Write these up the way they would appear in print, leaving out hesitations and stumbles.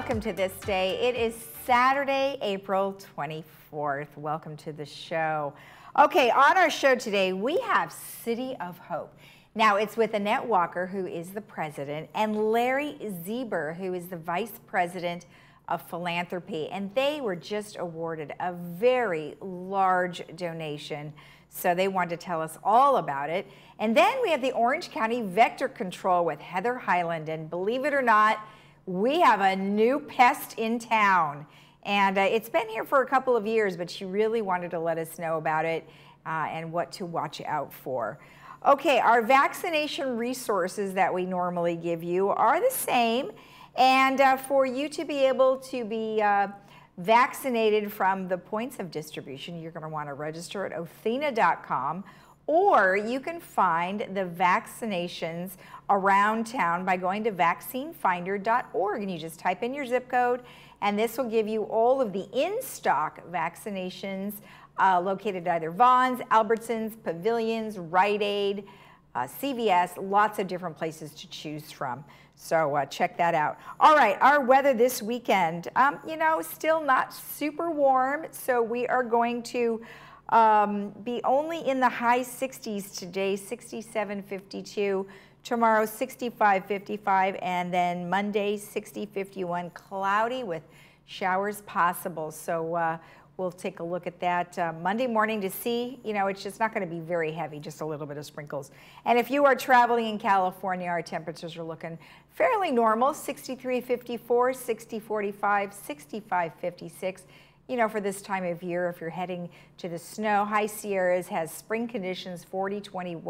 Welcome to This Day. It is Saturday, April 24th. Welcome to the show. Okay, on our show today, we have City of Hope. Now, it's with Annette Walker, who is the president, and Larry Zeber, who is the vice president of philanthropy. And they were just awarded a very large donation, so they wanted to tell us all about it. And then we have the Orange County Vector Control with Heather Highland. And believe it or not, we have a new pest in town. And it's been here for a couple of years, but she really wanted to let us know about it and what to watch out for. Okay, our vaccination resources that we normally give you are the same. And for you to be able to be vaccinated from the points of distribution, you're going to want to register at Othena.com, or you can find the vaccinations around town by going to vaccinefinder.org, and you just type in your zip code, and this will give you all of the in-stock vaccinations located at either Vons, Albertsons, Pavilions, Rite Aid, CVS, lots of different places to choose from. So check that out. All right, our weather this weekend, you know, still not super warm, so we are going to be only in the high 60s today, 67.52, tomorrow 65.55, and then Monday 60.51, cloudy with showers possible. So we'll take a look at that Monday morning to see, you know, it's just not going to be very heavy, just a little bit of sprinkles. And if you are traveling in California, our temperatures are looking fairly normal, 63.54, 60.45, 65.56. You know, for this time of year, if you're heading to the snow, High Sierras has spring conditions 40, 20,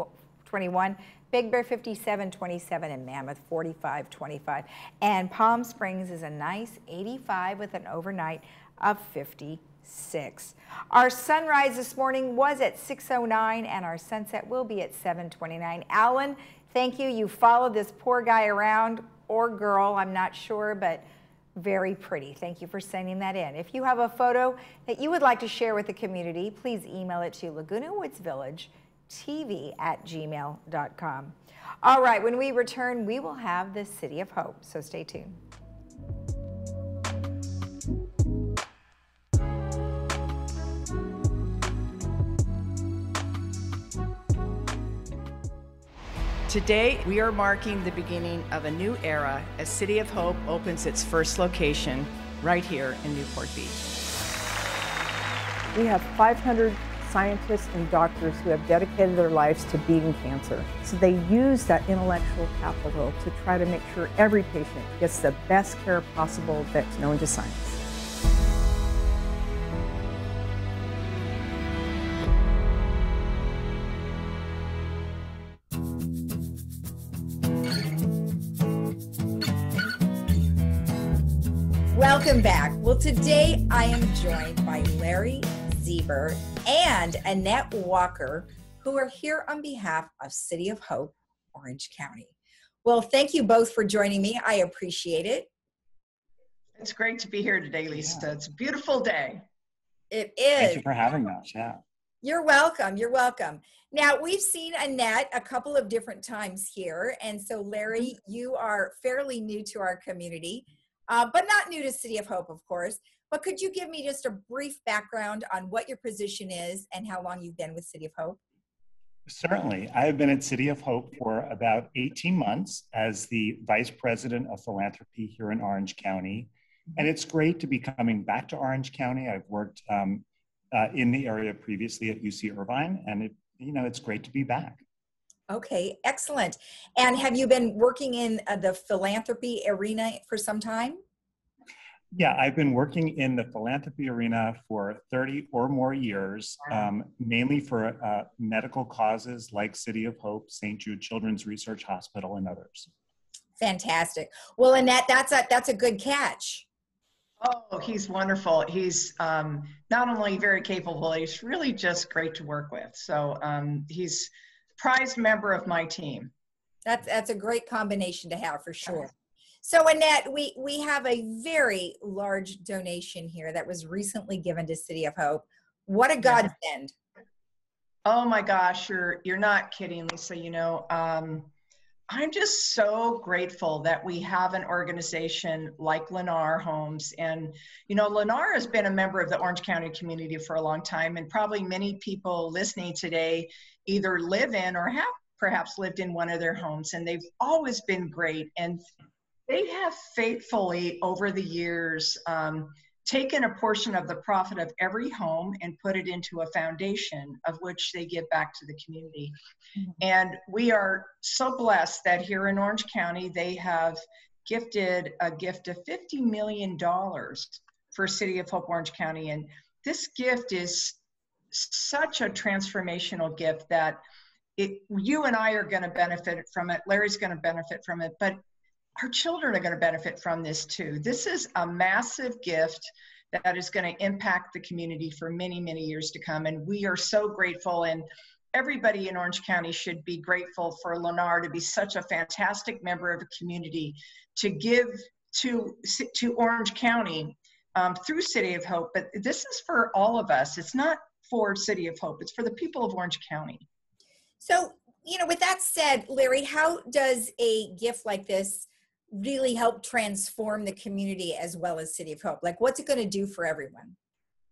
21, Big Bear 57, 27, and Mammoth 45, 25. And Palm Springs is a nice 85 with an overnight of 56. Our sunrise this morning was at 6:09, and our sunset will be at 7:29. Alan, thank you. You followed this poor guy around, or girl, I'm not sure, but very pretty. Thank you for sending that in. If you have a photo that you would like to share with the community, please email it to LagunaWoodsVillageTV@gmail.com. All right, when we return, we will have the City of Hope, so stay tuned. Today, we are marking the beginning of a new era as City of Hope opens its first location right here in Newport Beach. We have 500 scientists and doctors who have dedicated their lives to beating cancer. So they use that intellectual capital to try to make sure every patient gets the best care possible that's known to science. Welcome back. Well, today I am joined by Larry Zeber and Annette Walker, who are here on behalf of City of Hope, Orange County. Well, thank you both for joining me. I appreciate it. It's great to be here today, Lisa. Yeah. It's a beautiful day. It is. Thank you for having us. Yeah. You're welcome. You're welcome. Now, we've seen Annette a couple of different times here. And so, Larry, you are fairly new to our community. But not new to City of Hope, of course. But could you give me just a brief background on what your position is and how long you've been with City of Hope? Certainly. I have been at City of Hope for about 18 months as the Vice President of Philanthropy here in Orange County. And it's great to be coming back to Orange County. I've worked in the area previously at UC Irvine, and you know, it's great to be back. Okay, excellent. And have you been working in the philanthropy arena for some time? Yeah, I've been working in the philanthropy arena for 30 or more years, mainly for medical causes like City of Hope, St. Jude Children's Research Hospital, and others. Fantastic. Well, Annette, that's a good catch. Oh, he's wonderful. He's not only very capable, he's really just great to work with. So he's prized member of my team. That's a great combination to have, for sure. So, Annette, we have a very large donation here that was recently given to City of Hope. What a godsend. Oh my gosh, you're not kidding, Lisa. You know, I'm just so grateful that we have an organization like Lennar Homes. And, you know, Lennar has been a member of the Orange County community for a long time, and probably many people listening today either live in or have perhaps lived in one of their homes, and they've always been great. And they have faithfully, over the years, taken a portion of the profit of every home and put it into a foundation, of which they give back to the community. And we are so blessed that here in Orange County, they have gifted a gift of $50 million for City of Hope Orange County. And this gift is such a transformational gift that you and I are going to benefit from it. Larry's going to benefit from it, but our children are going to benefit from this too. This is a massive gift that is going to impact the community for many, many years to come. And we are so grateful, and everybody in Orange County should be grateful for Lennar to be such a fantastic member of the community, to give to Orange County through City of Hope. But this is for all of us. It's not for City of Hope. It's for the people of Orange County. So, you know, with that said, Larry, how does a gift like this really help transform the community as well as City of Hope? Like, what's it going to do for everyone?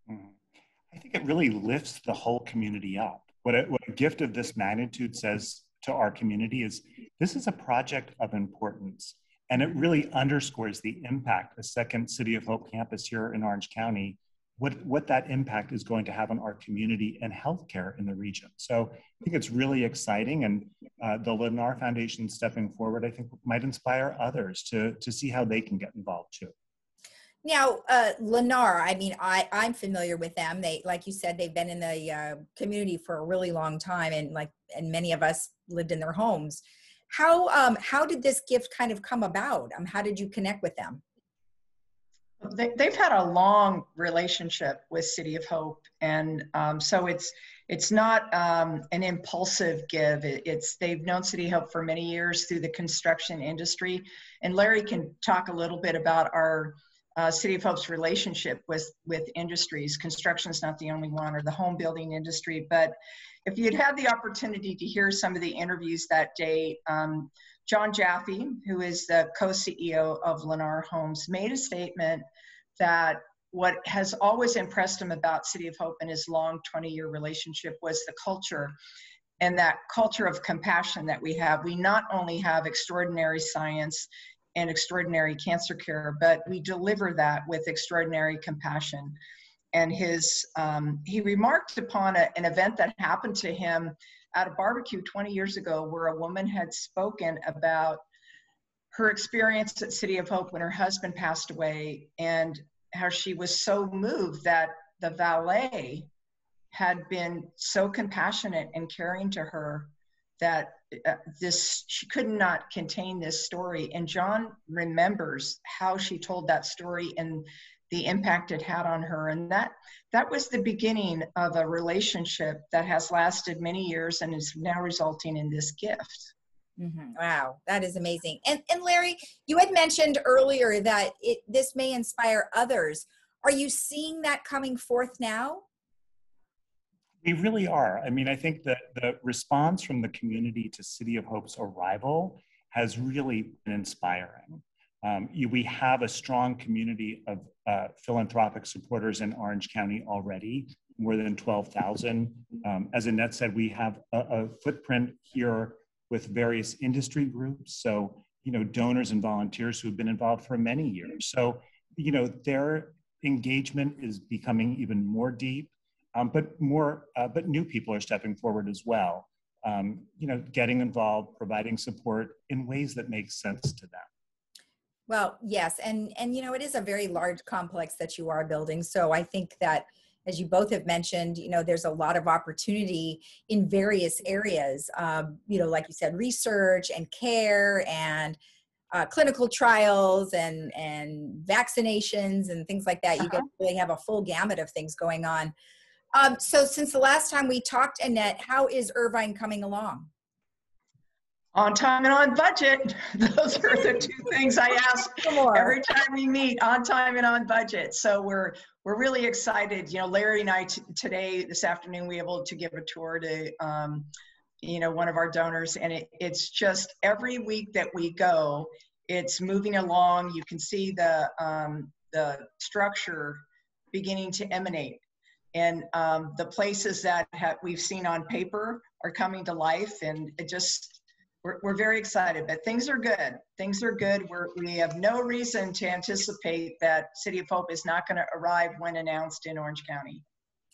I think it really lifts the whole community up. What a gift of this magnitude says to our community is, this is a project of importance, and it really underscores the impact, a second City of Hope campus here in Orange County, what that impact is going to have on our community and healthcare in the region. So I think it's really exciting, and the Lennar Foundation stepping forward, I think, might inspire others to see how they can get involved too. Now, Lennar, I mean, I'm familiar with them. They, like you said, they've been in the community for a really long time, and many of us lived in their homes. How did this gift kind of come about? How did you connect with them? They've had a long relationship with City of Hope, and so it's not an impulsive give. They've known City of Hope for many years through the construction industry, and Larry can talk a little bit about our City of Hope's relationship with industries. Construction's not the only one, or the home building industry, but if you'd had the opportunity to hear some of the interviews that day, John Jaffe, who is the co-CEO of Lennar Homes, made a statement that what has always impressed him about City of Hope in his long 20-year relationship was the culture, and that culture of compassion that we have. We not only have extraordinary science and extraordinary cancer care, but we deliver that with extraordinary compassion. And he remarked upon an event that happened to him at a barbecue 20 years ago, where a woman had spoken about her experience at City of Hope when her husband passed away, and how she was so moved that the valet had been so compassionate and caring to her that she could not contain this story. And John remembers how she told that story and the impact it had on her. And that was the beginning of a relationship that has lasted many years and is now resulting in this gift. Mm-hmm. Wow, that is amazing. And Larry, you had mentioned earlier that this may inspire others. Are you seeing that coming forth now? We really are. I mean, I think that the response from the community to City of Hope's arrival has really been inspiring. We have a strong community of philanthropic supporters in Orange County already, more than 12,000. As Annette said, we have a footprint here with various industry groups. So, you know, donors and volunteers who have been involved for many years. So, you know, their engagement is becoming even more deep, but new people are stepping forward as well, you know, getting involved, providing support in ways that make sense to them. Well, yes, and you know, it is a very large complex that you are building. So I think that, as you both have mentioned, you know, there's a lot of opportunity in various areas. You know, like you said, research and care and clinical trials and vaccinations and things like that. You guys really have a full gamut of things going on. So since the last time we talked, Annette, how is Irvine coming along? On time and on budget. Those are the two things I ask every time we meet, on time and on budget. So we're really excited. You know, Larry and I today, this afternoon, we were able to give a tour to you know, one of our donors, and it's just every week that we go, it's moving along. You can see the structure beginning to emanate, and the places that we've seen on paper are coming to life, and it just, we're very excited. But things are good. Things are good. We have no reason to anticipate that City of Hope is not going to arrive when announced in Orange County.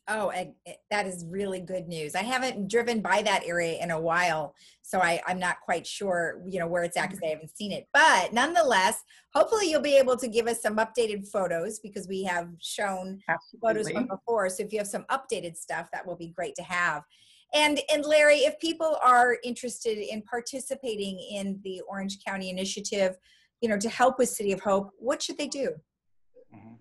Oh, and that is really good news. I haven't driven by that area in a while, so I'm not quite sure, you know, where it's at, because I haven't seen it. But nonetheless, hopefully you'll be able to give us some updated photos, because we have shown photos from before. So if you have some updated stuff, that will be great to have. And Larry, if people are interested in participating in the Orange County Initiative, you know, to help with City of Hope, what should they do? Mm-hmm.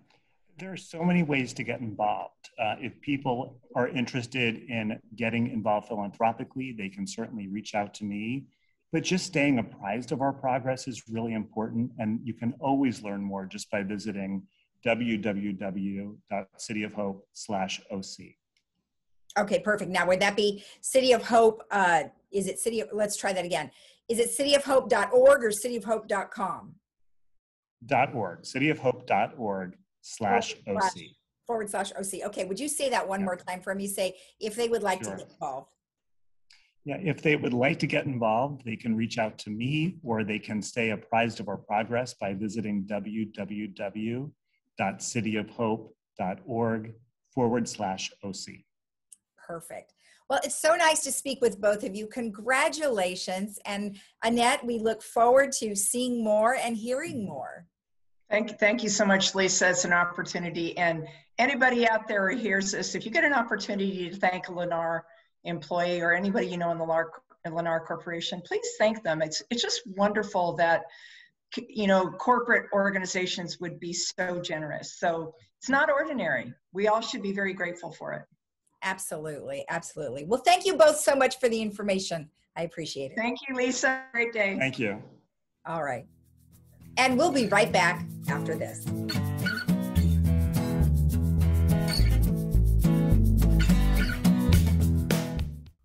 There are so many ways to get involved. If people are interested in getting involved philanthropically, they can certainly reach out to me. But just staying apprised of our progress is really important, and you can always learn more just by visiting www.cityofhope.org/OC. Okay, perfect. Now, would that be City of Hope? Is it City of, let's try that again. Is it cityofhope.org or cityofhope.com? .org, cityofhope.org/OC. /OC. Okay, would you say that one more time for me? Say, if they would like to get involved. Yeah, if they would like to get involved, they can reach out to me, or they can stay apprised of our progress by visiting www.cityofhope.org/OC. Perfect. Well, it's so nice to speak with both of you. Congratulations. And Annette, we look forward to seeing more and hearing more. Thank you so much, Lisa. It's an opportunity. And anybody out there who hears this, if you get an opportunity to thank a Lennar employee or anybody you know in the Lennar Corporation, please thank them. It's just wonderful that, you know, corporate organizations would be so generous. So it's not ordinary. We all should be very grateful for it. Absolutely. Absolutely. Well, thank you both so much for the information. I appreciate it. Thank you, Lisa. Great day. Thank you. All right. And we'll be right back after this.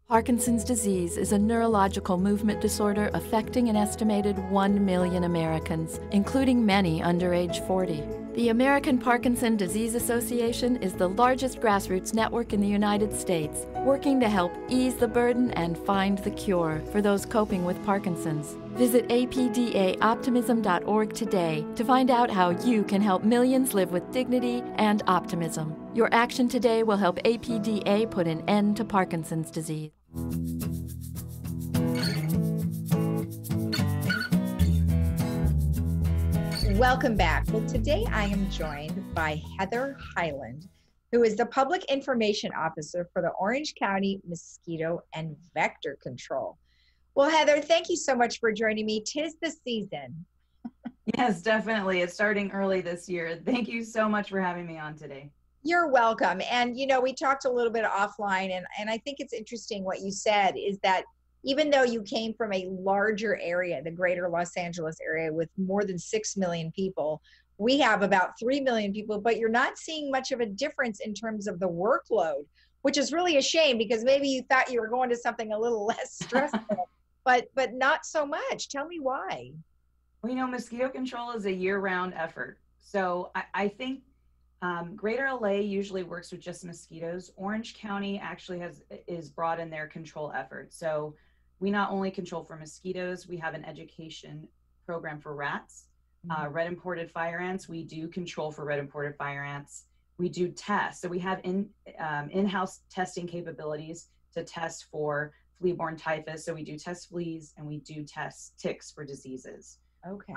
Parkinson's disease is a neurological movement disorder affecting an estimated 1 million Americans, including many under age 40. The American Parkinson's Disease Association is the largest grassroots network in the United States, working to help ease the burden and find the cure for those coping with Parkinson's. Visit APDAOptimism.org today to find out how you can help millions live with dignity and optimism. Your action today will help APDA put an end to Parkinson's disease. Welcome back. Well, today I am joined by Heather Highland, who is the Public Information Officer for the Orange County Mosquito and Vector Control. Well, Heather, thank you so much for joining me. 'Tis the season. Yes, definitely. It's starting early this year. Thank you so much for having me on today. You're welcome. And, you know, we talked a little bit offline, and I think it's interesting what you said is that even though you came from a larger area, the greater Los Angeles area with more than 6 million people, we have about 3 million people, but you're not seeing much of a difference in terms of the workload, which is really a shame because maybe you thought you were going to something a little less stressful, but not so much. Tell me why. Well, you know, mosquito control is a year-round effort. So I think Greater LA usually works with just mosquitoes. Orange County actually is broad in their control effort. So we not only control for mosquitoes, we have an education program for rats, red imported fire ants. We do control for red imported fire ants. We do tests. So we have in-house testing capabilities to test for flea-borne typhus. So we do test fleas and we do test ticks for diseases. Okay.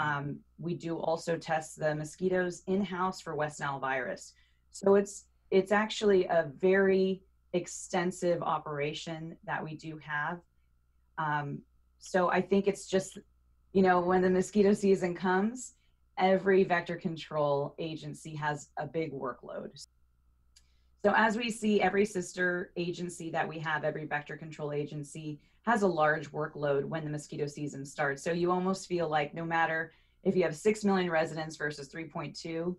We do also test the mosquitoes in-house for West Nile virus. So it's actually a very extensive operation that we do have. So I think it's just, you know, when the mosquito season comes, every vector control agency has a big workload. So as we see, every sister agency that we have, every vector control agency has a large workload when the mosquito season starts. So you almost feel like no matter if you have 6 million residents versus 3.2,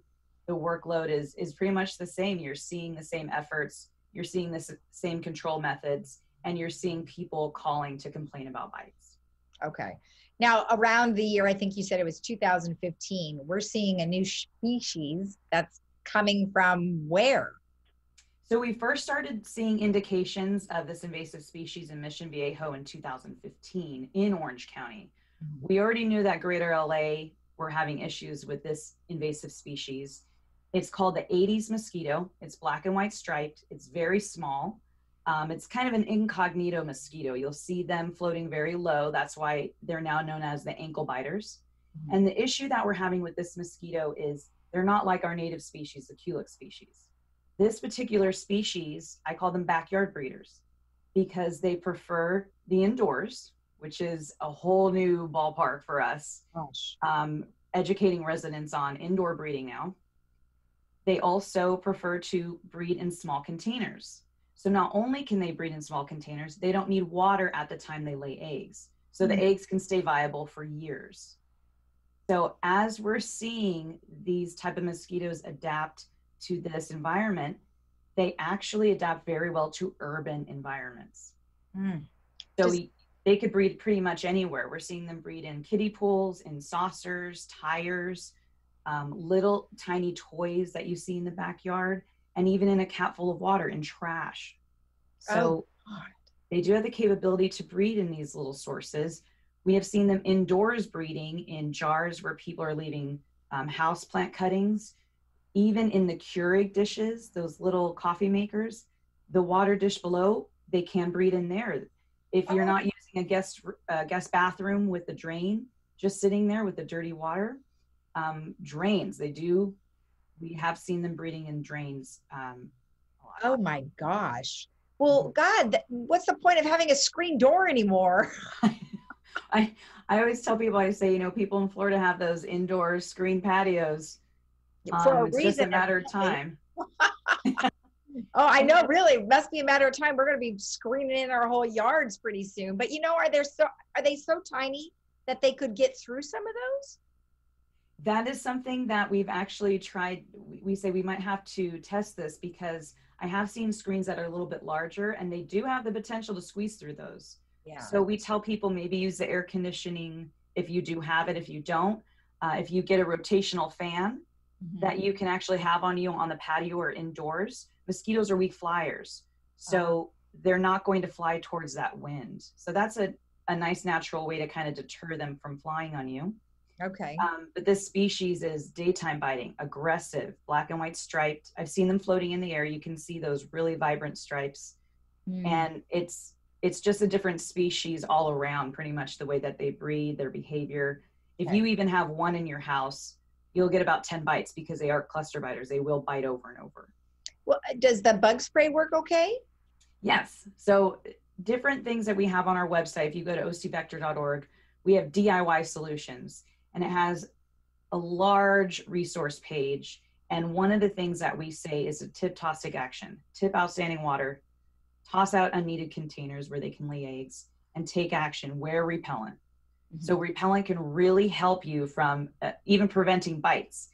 the workload is pretty much the same. You're seeing the same efforts. You're seeing the same control methods. and you're seeing people calling to complain about bites. Okay. Now, around the year, I think you said it was 2015, we're seeing a new species that's coming from where? So we first started seeing indications of this invasive species in Mission Viejo in 2015 in Orange County. Mm-hmm. We already knew that Greater LA were having issues with this invasive species. It's called the Aedes mosquito. It's black and white striped. It's very small. It's kind of an incognito mosquito. You'll see them floating very low. That's why they're now known as the ankle biters. Mm-hmm. And the issue that we're having with this mosquito is they're not like our native species, the Culex species. This particular species, I call them backyard breeders because they prefer the indoors, which is a whole new ballpark for us. Gosh. Educating residents on indoor breeding now. They also prefer to breed in small containers. So not only can they breed in small containers, they don't need water at the time they lay eggs. So the eggs can stay viable for years. So as we're seeing these type of mosquitoes adapt to this environment, they actually adapt very well to urban environments. Mm. So they could breed pretty much anywhere. We're seeing them breed in kiddie pools, in saucers, tires, little tiny toys that you see in the backyard, and even in a cap full of water and trash. So they do have the capability to breed in these little sources. We have seen them indoors breeding in jars where people are leaving house plant cuttings, even in the Keurig dishes, those little coffee makers, the water dish below, they can breed in there. If you're not using a guest bathroom with the drain, just sitting there with the dirty water, drains, they do. We have seen them breeding in drains. Oh my gosh. Well, God, what's the point of having a screen door anymore? I always tell people, I say, you know, people in Florida have those indoor screen patios. For a reason. It's just a matter of time. Oh, I know, really. It must be a matter of time. We're going to be screening in our whole yards pretty soon. But you know, are they so tiny that they could get through some of those? That is something that we've actually tried. We say we might have to test this because I have seen screens that are a little bit larger and they do have the potential to squeeze through those. Yeah. So we tell people maybe use the air conditioning if you do have it. If you don't, if you get a rotational fan mm-hmm. that you can actually have on you on the patio or indoors, mosquitoes are weak flyers. So they're not going to fly towards that wind. So that's a nice natural way to kind of deter them from flying on you. Okay. But this species is daytime biting, aggressive, black and white striped. I've seen them floating in the air. You can see those really vibrant stripes. Mm. And it's just a different species all around, pretty much the way that they breed, their behavior. If you even have one in your house, you'll get about 10 bites because they are cluster biters. They will bite over and over. Well, does the bug spray work okay? Yes. So different things that we have on our website, if you go to ocvector.org, we have DIY solutions. And it has a large resource page. And one of the things that we say is a tip, toss, take action. Tip out standing water, toss out unneeded containers where they can lay eggs, and take action, wear repellent. Mm-hmm. So repellent can really help you from even preventing bites.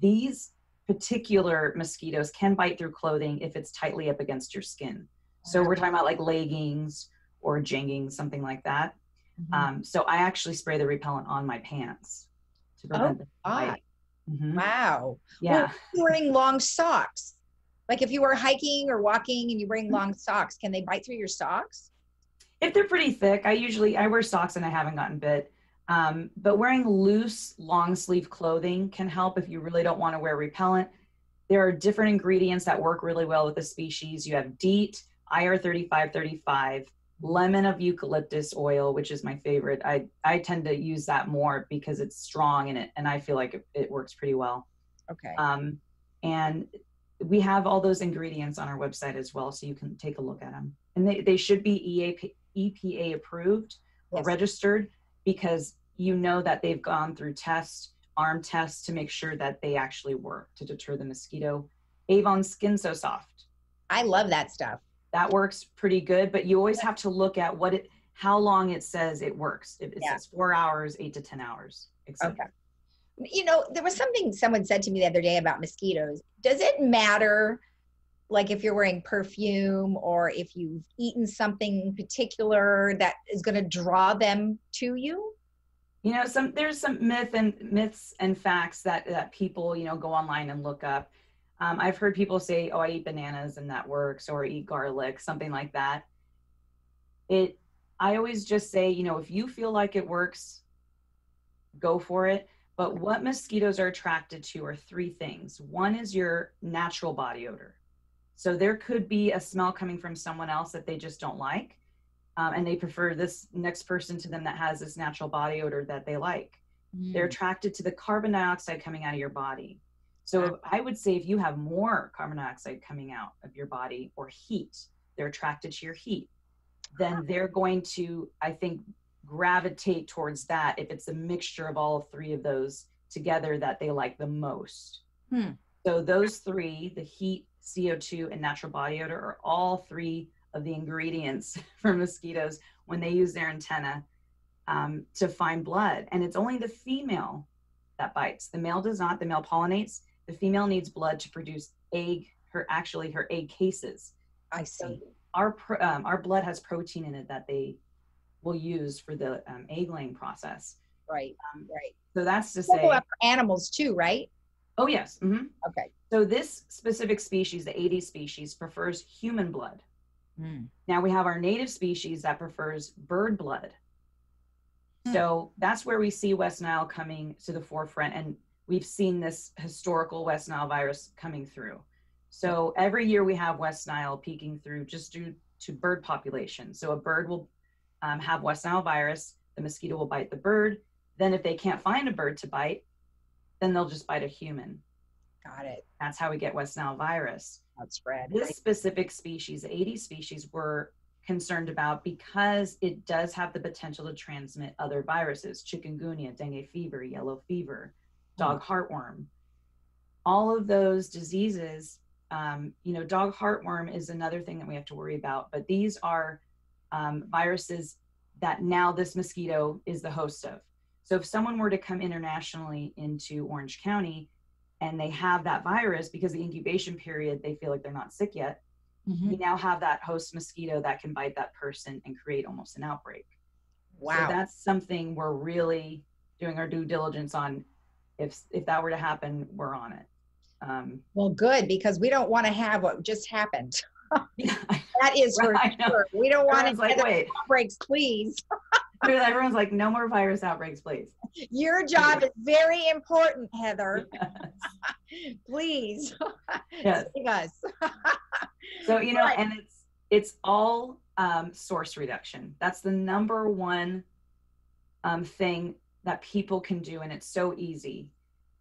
These particular mosquitoes can bite through clothing if it's tightly up against your skin. So we're talking about like leggings or jeggings, something like that. Mm-hmm. So I actually spray the repellent on my pants to prevent the bite. Mm-hmm. Wow. Yeah. Well, wearing long socks. Like if you were hiking or walking and you bring long socks, can they bite through your socks? If they're pretty thick, I wear socks and I haven't gotten bit. But wearing loose, long sleeve clothing can help if you really don't want to wear repellent. There are different ingredients that work really well with the species. You have DEET, IR3535. Lemon of eucalyptus oil, which is my favorite. I tend to use that more because it's strong in it, and I feel like it works pretty well. Okay. And we have all those ingredients on our website as well, so you can take a look at them. And they should be EPA approved or registered because you know that they've gone through tests, arm tests, to make sure that they actually work to deter the mosquito. Avon Skin So Soft. I love that stuff. That works pretty good, but you always have to look at how long it says it works. It says 4 hours, 8 to 10 hours, etc. Okay. You know, there was something someone said to me the other day about mosquitoes. Does it matter like if you're wearing perfume or if you've eaten something particular that is going to draw them to you? You know, there's some myths and facts that people, you know, go online and look up. I've heard people say, oh, I eat bananas and that works, or eat garlic, something like that. I always just say, you know, if you feel like it works, go for it. But what mosquitoes are attracted to are three things. One is your natural body odor. So there could be a smell coming from someone else that they just don't like, and they prefer this next person to them that has this natural body odor that they like. Mm. They're attracted to the carbon dioxide coming out of your body. So I would say if you have more carbon dioxide coming out of your body or heat, they're attracted to your heat. Then they're going to, I think, gravitate towards that if it's a mixture of all three of those together that they like the most. Hmm. So those three, the heat, CO2, and natural body odor, are all three of the ingredients for mosquitoes when they use their antenna to find blood. And it's only the female that bites. The male does not. The male pollinates. The female needs blood to produce egg, her egg cases. I see. So our blood has protein in it that they will use for the egg laying process. Right. Right. So that's to say, animals too, right? Oh yes. Mm-hmm. Okay. So this specific species, the Aedes species, prefers human blood. Mm. Now we have our native species that prefers bird blood. Mm. So that's where we see West Nile coming to the forefront, and we've seen this historical West Nile virus coming through. So every year we have West Nile peeking through just due to bird population. So a bird will have West Nile virus, the mosquito will bite the bird. Then if they can't find a bird to bite, then they'll just bite a human. Got it. That's how we get West Nile virus. That's spread. This specific species, 80 species, we're concerned about because it does have the potential to transmit other viruses, chikungunya, dengue fever, yellow fever, dog heartworm. All of those diseases. You know, dog heartworm is another thing that we have to worry about, but these are viruses that now this mosquito is the host of. So if someone were to come internationally into Orange County and they have that virus, because the incubation period, they feel like they're not sick yet, mm-hmm. we now have that host mosquito that can bite that person and create almost an outbreak. Wow. So that's something we're really doing our due diligence on. If that were to happen, we're on it. Well, good, because we don't want to have what just happened. That is for sure. We don't want to get outbreaks, please. Everyone's like, no more virus outbreaks, please. Your job is very important, Heather. Yes. Please. Yes. Save us. So, you know, and it's all source reduction. That's the number one thing that people can do, and it's so easy,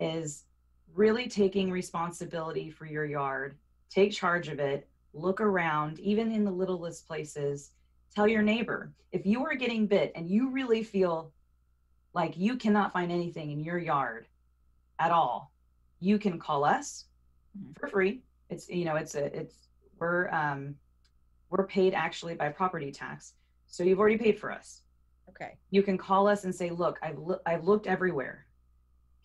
is really taking responsibility for your yard, take charge of it, look around, even in the littlest places, tell your neighbor. If you are getting bit and you really feel like you cannot find anything in your yard at all, you can call us for free. It's, you know, we're paid actually by property tax. So you've already paid for us. Okay. You can call us and say, look, I've looked everywhere.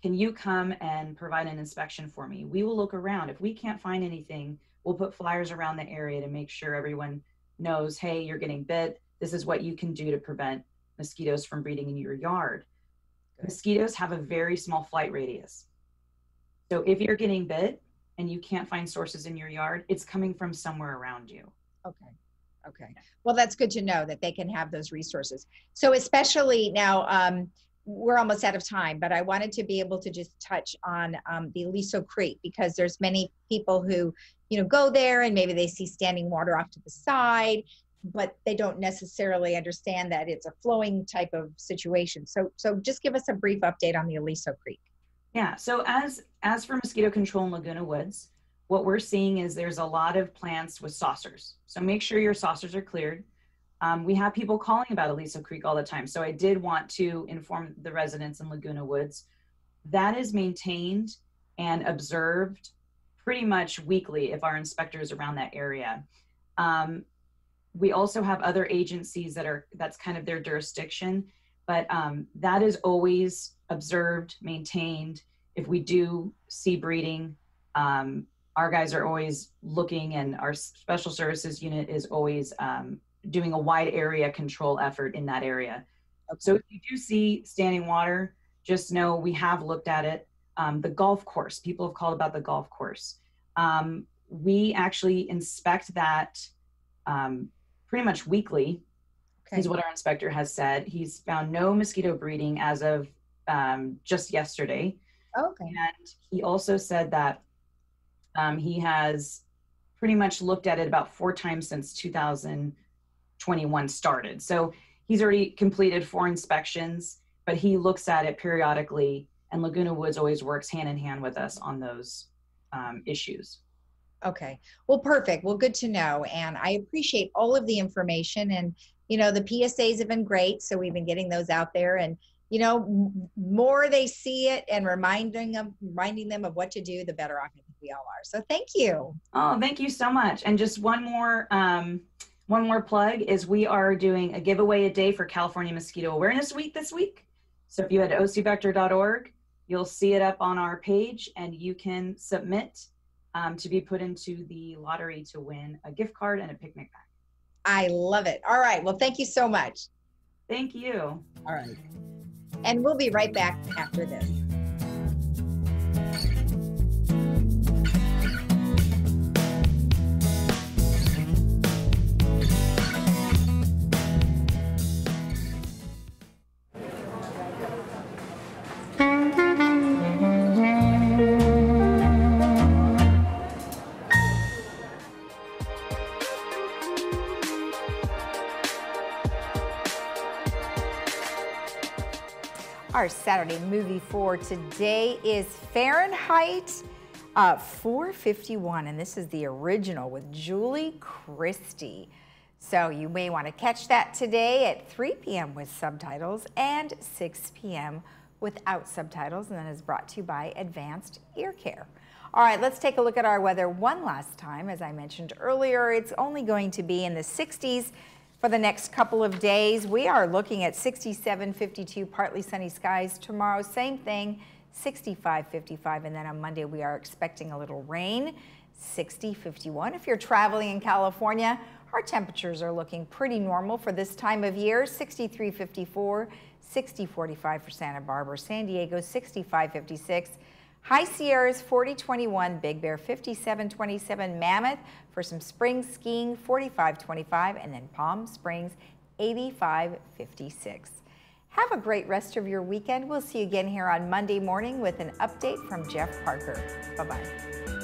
Can you come and provide an inspection for me? We will look around. If we can't find anything, we'll put flyers around the area to make sure everyone knows, hey, you're getting bit. This is what you can do to prevent mosquitoes from breeding in your yard. Good. Mosquitoes have a very small flight radius. So if you're getting bit and you can't find sources in your yard, it's coming from somewhere around you. Okay. Okay. Well, that's good to know that they can have those resources. So especially now, we're almost out of time, but I wanted to be able to just touch on the Aliso Creek, because there's many people who, you know, go there and maybe they see standing water off to the side, but they don't necessarily understand that it's a flowing type of situation. So just give us a brief update on the Aliso Creek. Yeah. So as for mosquito control in Laguna Woods, what we're seeing is there's a lot of plants with saucers. So make sure your saucers are cleared. We have people calling about Aliso Creek all the time. So I did want to inform the residents in Laguna Woods that is maintained and observed pretty much weekly if our inspectors around that area. We also have other agencies that's kind of their jurisdiction, but that is always observed, maintained. If we do see breeding, our guys are always looking, and our special services unit is always doing a wide area control effort in that area. So if you do see standing water, just know we have looked at it. The golf course, people have called about the golf course. We actually inspect that pretty much weekly, okay, is what our inspector has said. He's found no mosquito breeding as of just yesterday. Okay. And he also said that he has pretty much looked at it about 4 times since 2021 started. So he's already completed 4 inspections, but he looks at it periodically, and Laguna Woods always works hand in hand with us on those issues. Okay. Well, perfect. Well, good to know. And I appreciate all of the information, and, you know, the PSAs have been great. So we've been getting those out there, and, you know, more they see it and reminding them of what to do, the better off I think we all are. So thank you. Oh, thank you so much. And just one more plug is we are doing a giveaway a day for California Mosquito Awareness Week this week. So if you head to ocvector.org, you'll see it up on our page, and you can submit to be put into the lottery to win a gift card and a picnic bag. I love it. All right. Well, thank you so much. Thank you. All right. And we'll be right back after this. Our Saturday movie for today is Fahrenheit 451, and this is the original with Julie Christie. So you may want to catch that today at 3 p.m. with subtitles and 6 p.m. without subtitles, and that is brought to you by Advanced Ear Care. All right, let's take a look at our weather one last time. As I mentioned earlier, it's only going to be in the 60s. For the next couple of days, we are looking at 67, 52, partly sunny skies. Tomorrow, same thing, 65, 55. And then on Monday, we are expecting a little rain, 60, 51. If you're traveling in California, our temperatures are looking pretty normal for this time of year, 63, 54, 60, 45 for Santa Barbara, San Diego, 65, 56. High Sierras 40-21, Big Bear 57-27, Mammoth for some spring skiing 45-25, and then Palm Springs 85-56. Have a great rest of your weekend. We'll see you again here on Monday morning with an update from Jeff Parker. Bye-bye.